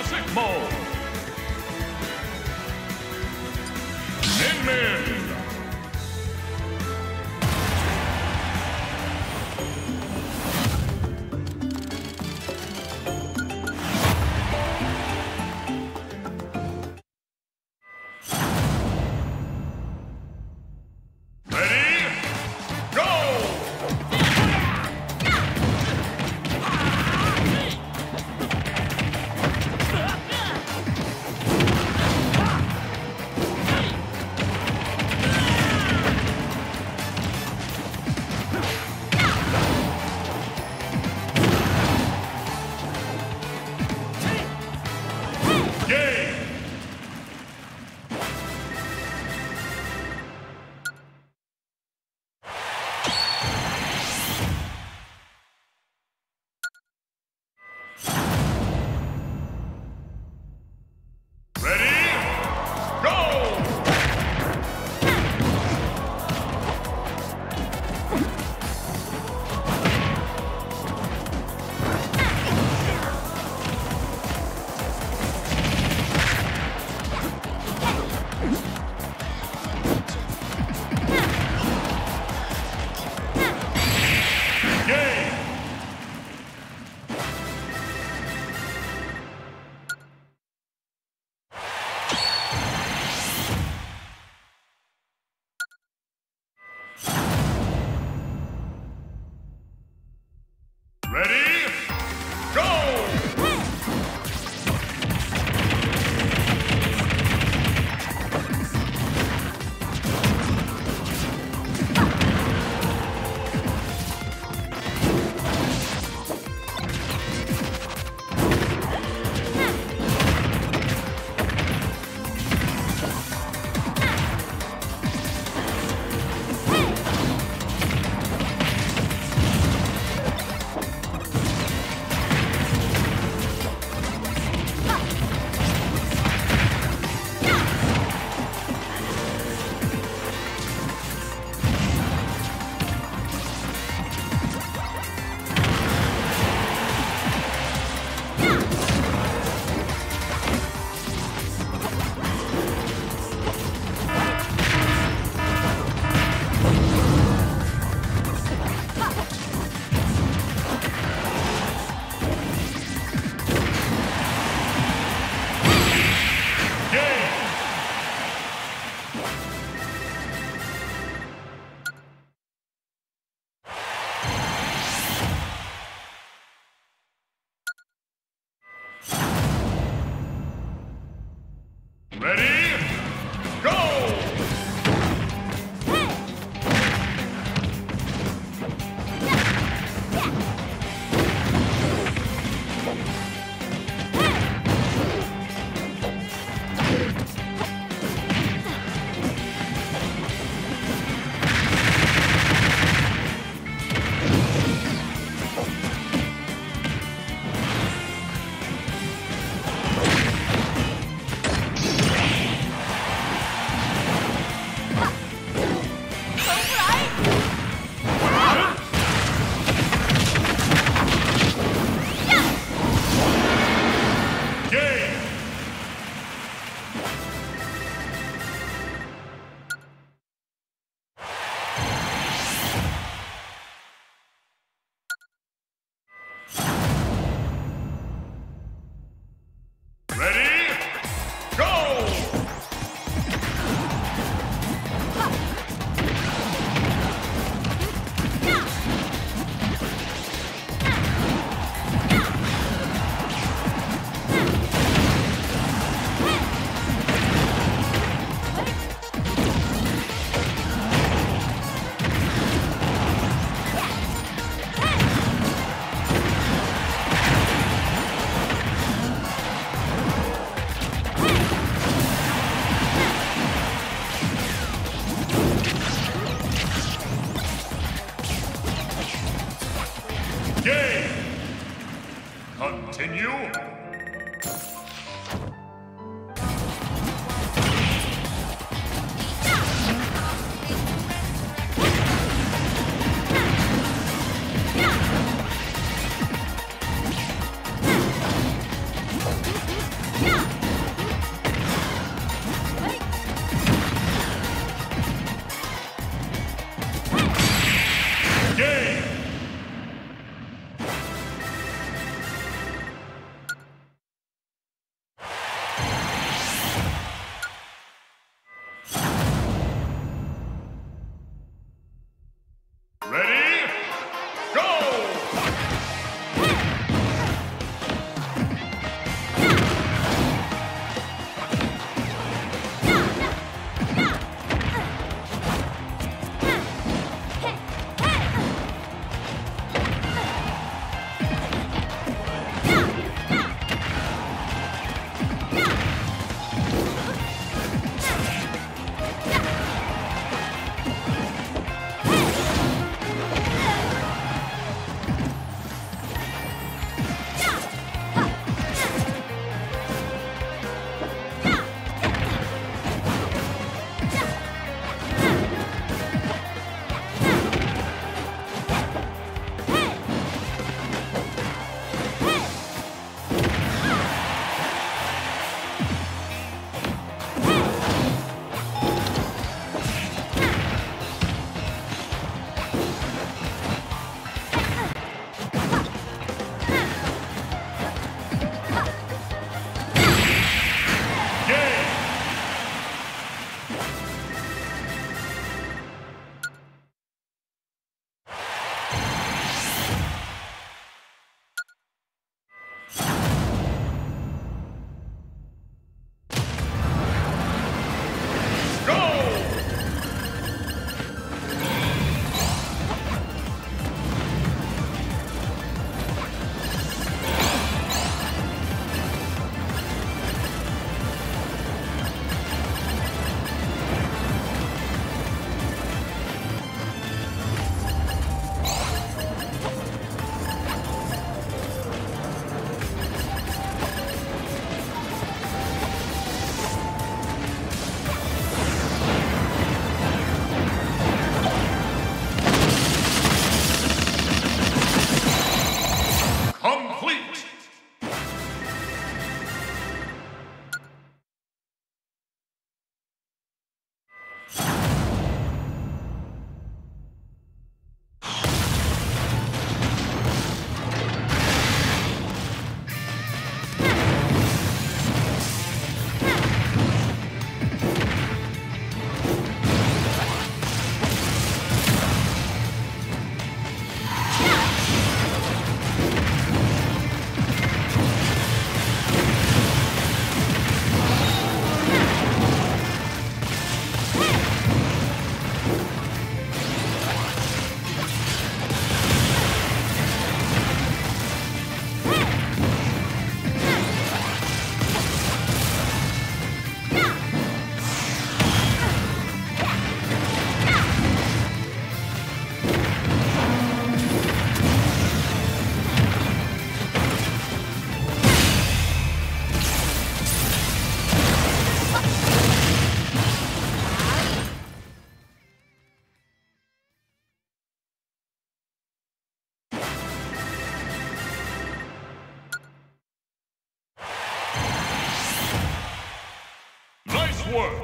Classic Mode. Min Min. work.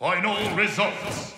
Final results.